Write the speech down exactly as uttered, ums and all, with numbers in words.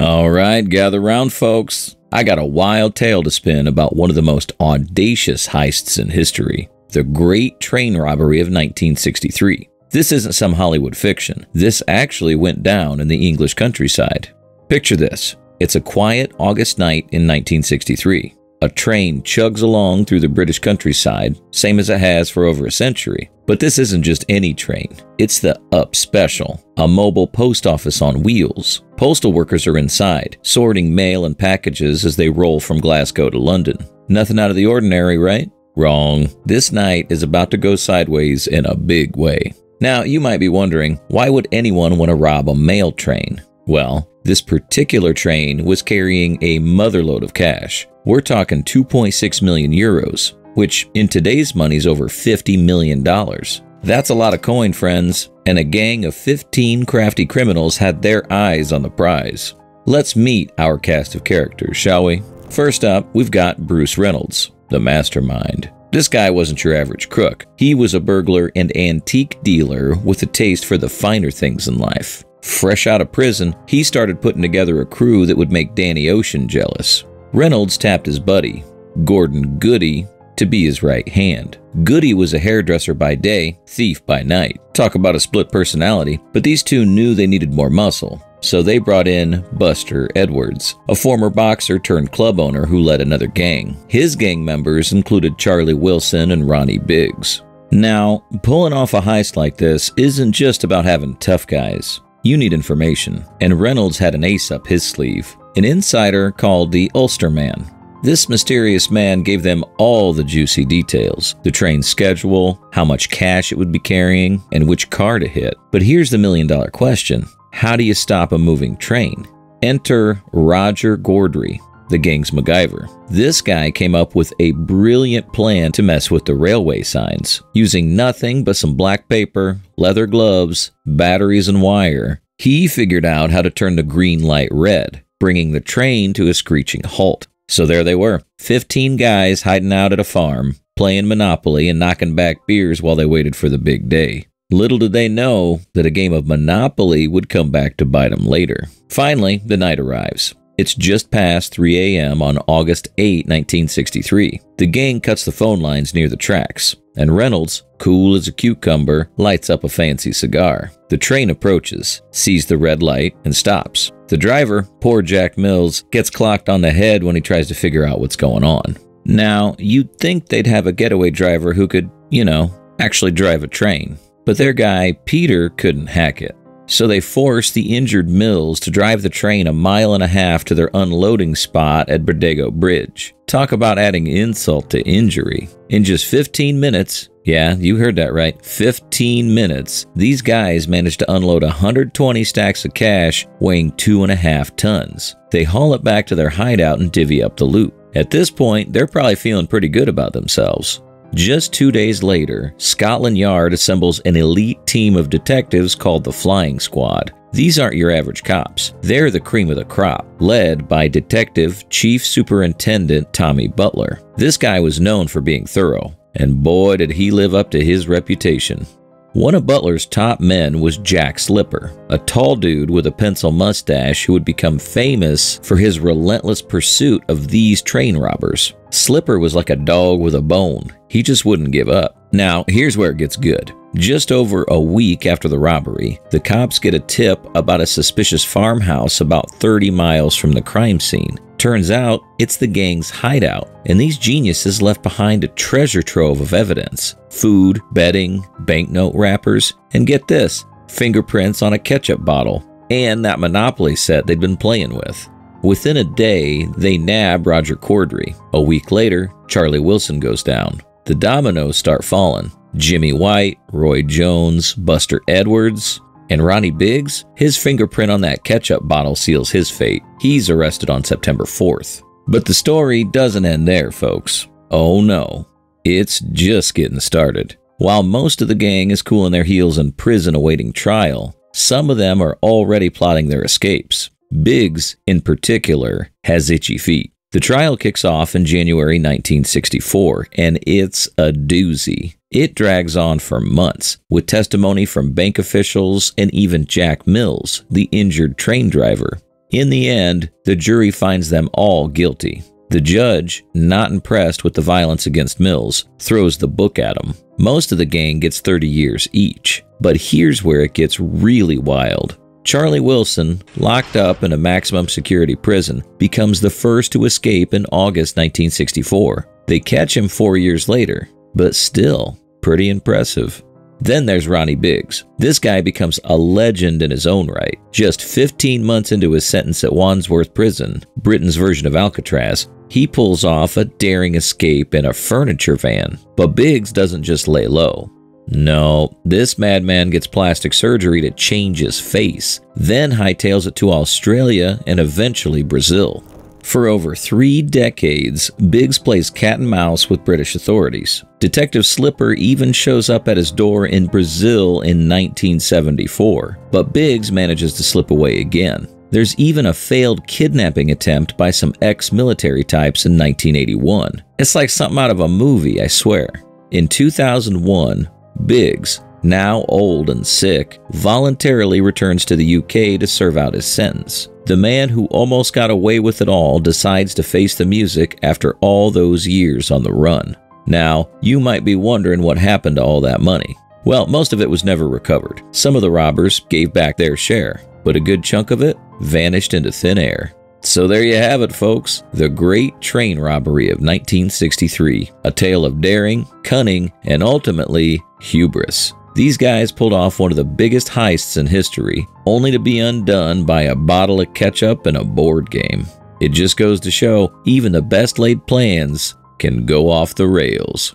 All right, gather round, folks. I got a wild tale to spin about one of the most audacious heists in history, the Great Train Robbery of nineteen sixty-three. This isn't some Hollywood fiction. This actually went down in the English countryside. Picture this. It's a quiet August night in nineteen sixty-three. A train chugs along through the British countryside, same as it has for over a century. But this isn't just any train. It's the Up Special, a mobile post office on wheels. Postal workers are inside, sorting mail and packages as they roll from Glasgow to London. Nothing out of the ordinary, right? Wrong. This night is about to go sideways in a big way. Now, you might be wondering, why would anyone want to rob a mail train? Well, this particular train was carrying a motherload of cash. We're talking two point six million euros, which in today's money is over fifty million dollars. That's a lot of coin, friends, and a gang of fifteen crafty criminals had their eyes on the prize. Let's meet our cast of characters, shall we? First up, we've got Bruce Reynolds, the mastermind. This guy wasn't your average crook. He was a burglar and antique dealer with a taste for the finer things in life. Fresh out of prison, he started putting together a crew that would make Danny Ocean jealous. Reynolds tapped his buddy, Gordon Goody, to be his right hand. Goody was a hairdresser by day, thief by night. Talk about a split personality, but these two knew they needed more muscle, so they brought in Buster Edwards, a former boxer turned club owner who led another gang. His gang members included Charlie Wilson and Ronnie Biggs. Now, pulling off a heist like this isn't just about having tough guys. You need information, and Reynolds had an ace up his sleeve, an insider called the Ulster Man. This mysterious man gave them all the juicy details, the train's schedule, how much cash it would be carrying, and which car to hit. But here's the million-dollar question. How do you stop a moving train? Enter Roger Cordrey, the gang's MacGyver. This guy came up with a brilliant plan to mess with the railway signs, using nothing but some black paper, leather gloves, batteries, and wire. He figured out how to turn the green light red, bringing the train to a screeching halt. So there they were, fifteen guys hiding out at a farm, playing Monopoly and knocking back beers while they waited for the big day. Little did they know that a game of Monopoly would come back to bite them later. Finally, the night arrives. It's just past three A M on August eighth, nineteen sixty-three. The gang cuts the phone lines near the tracks, and Reynolds, cool as a cucumber, lights up a fancy cigar. The train approaches, sees the red light, and stops. The driver, poor Jack Mills, gets clocked on the head when he tries to figure out what's going on. Now, you'd think they'd have a getaway driver who could, you know, actually drive a train. But their guy, Peter, couldn't hack it. So they forced the injured Mills to drive the train a mile and a half to their unloading spot at Bridego Bridge. Talk about adding insult to injury. In just fifteen minutes, yeah, you heard that right, fifteen minutes, these guys managed to unload one hundred twenty stacks of cash weighing two and a half tons. They haul it back to their hideout and divvy up the loot. At this point, they're probably feeling pretty good about themselves. Just two days later, Scotland Yard assembles an elite team of detectives called the Flying Squad. These aren't your average cops. They're the cream of the crop, led by Detective Chief Superintendent Tommy Butler. This guy was known for being thorough, and boy did he live up to his reputation. One of Butler's top men was Jack Slipper, a tall dude with a pencil mustache who would become famous for his relentless pursuit of these train robbers. Slipper was like a dog with a bone. He just wouldn't give up. Now, here's where it gets good. Just over a week after the robbery, the cops get a tip about a suspicious farmhouse about thirty miles from the crime scene. Turns out, it's the gang's hideout, and these geniuses left behind a treasure trove of evidence. Food, bedding, banknote wrappers, and get this, fingerprints on a ketchup bottle, and that Monopoly set they'd been playing with. Within a day, they nab Roger Cordrey. A week later, Charlie Wilson goes down. The dominoes start falling. Jimmy White, Roy Jones, Buster Edwards, and Ronnie Biggs, his fingerprint on that ketchup bottle seals his fate. He's arrested on September fourth. But the story doesn't end there, folks. Oh no, it's just getting started. While most of the gang is cooling their heels in prison awaiting trial, some of them are already plotting their escapes. Biggs, in particular, has itchy feet. The trial kicks off in January nineteen sixty-four, and it's a doozy. It drags on for months, with testimony from bank officials and even Jack Mills, the injured train driver. In the end, the jury finds them all guilty. The judge, not impressed with the violence against Mills, throws the book at him. Most of the gang gets thirty years each, but here's where it gets really wild. Charlie Wilson, locked up in a maximum security prison, becomes the first to escape in August nineteen sixty-four. They catch him four years later, but still, pretty impressive. Then there's Ronnie Biggs. This guy becomes a legend in his own right. Just fifteen months into his sentence at Wandsworth Prison, Britain's version of Alcatraz, he pulls off a daring escape in a furniture van. But Biggs doesn't just lay low. No, this madman gets plastic surgery to change his face, then hightails it to Australia and eventually Brazil. For over three decades, Biggs plays cat and mouse with British authorities. Detective Slipper even shows up at his door in Brazil in nineteen seventy-four, but Biggs manages to slip away again. There's even a failed kidnapping attempt by some ex-military types in nineteen eighty-one. It's like something out of a movie, I swear. In two thousand one, Biggs, now old and sick, voluntarily returns to the U K to serve out his sentence. The man who almost got away with it all decides to face the music after all those years on the run. Now, you might be wondering what happened to all that money. Well, most of it was never recovered. Some of the robbers gave back their share, but a good chunk of it vanished into thin air. So there you have it, folks. The Great Train Robbery of nineteen sixty-three. A tale of daring, cunning, and ultimately, hubris. These guys pulled off one of the biggest heists in history, only to be undone by a bottle of ketchup and a board game. It just goes to show, even the best laid plans can go off the rails.